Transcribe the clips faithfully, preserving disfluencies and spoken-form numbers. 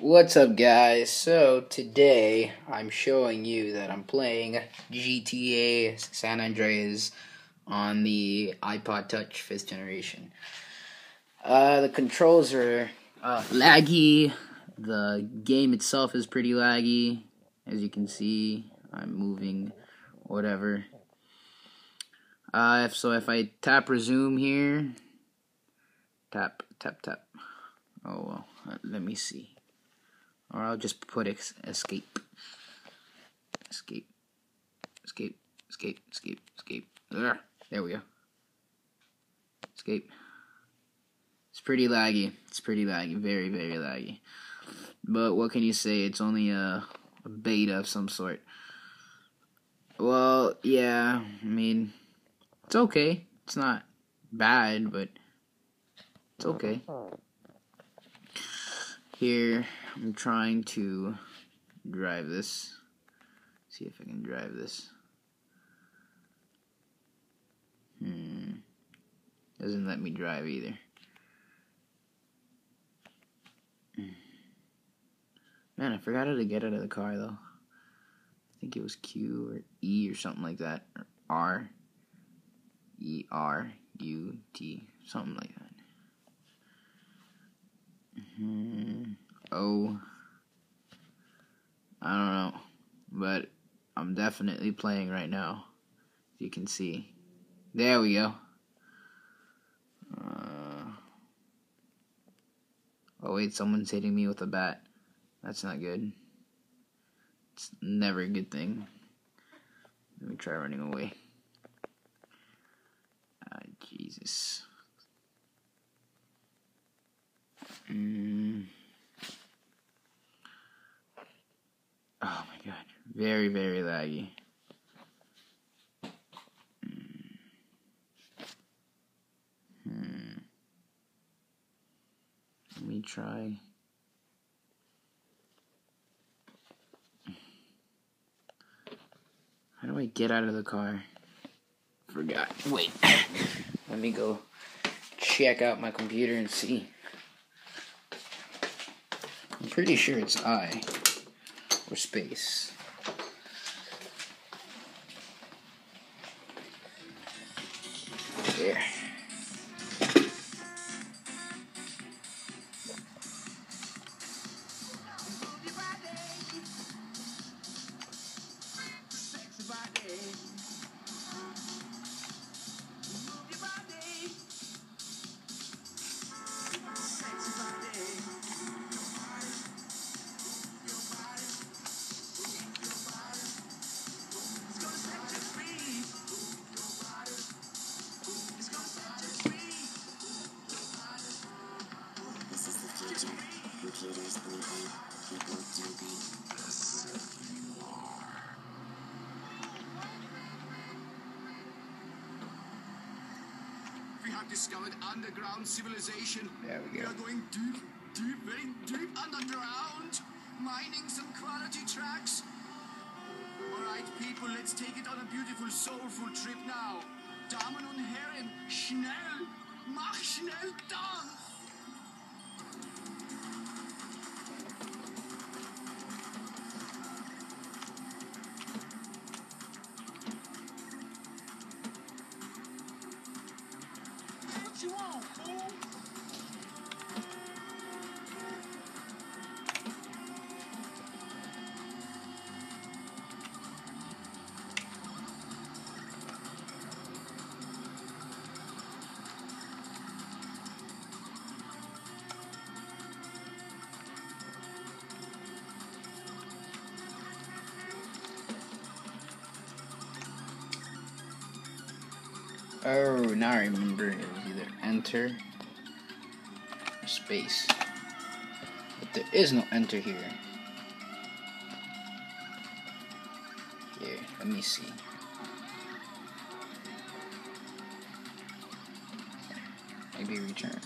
What's up, guys? So today I'm showing you that I'm playing G T A San Andreas on the iPod Touch fifth generation. Uh, the controls are uh, laggy. The game itself is pretty laggy. As you can see, I'm moving, whatever. Uh, if, so if I tap resume here, tap, tap, tap. Oh, well, let me see. Or I'll just put ex escape. Escape. Escape. Escape. Escape. Escape. Ugh. There we go. Escape. It's pretty laggy. It's pretty laggy. Very, very laggy. But what can you say? It's only a, a beta of some sort. Well, yeah. I mean, it's okay. It's not bad, but it's okay. Here, I'm trying to drive this. See if I can drive this. Hmm. Doesn't let me drive either. Man, I forgot how to get out of the car though. I think it was Q or E or something like that. Or R. E R U T. Something like that. Mm, oh, I don't know, but I'm definitely playing right now. As you can see, there we go. Uh, oh wait, someone's hitting me with a bat. That's not good. It's never a good thing. Let me try running away. Ah, Jesus. Mm. Oh my god, very, very laggy. Mm. Hmm. Let me try. How do I get out of the car? Forgot. Wait. Let me go check out my computer and see. I'm pretty sure it's I, or space. There. Computers bleeding, people jumping. That's who you are. We have discovered underground civilization. There we go. We are going deep, deep, very deep underground, mining some quality tracks. All right, people, let's take it on a beautiful, soulful trip now. Damen und Herren, schnell, mach schnell Tanz. You want, fool? Oh, now I remember. Enter space, but there is no enter here. Here, let me see. Maybe return.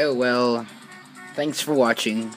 Oh well, thanks for watching.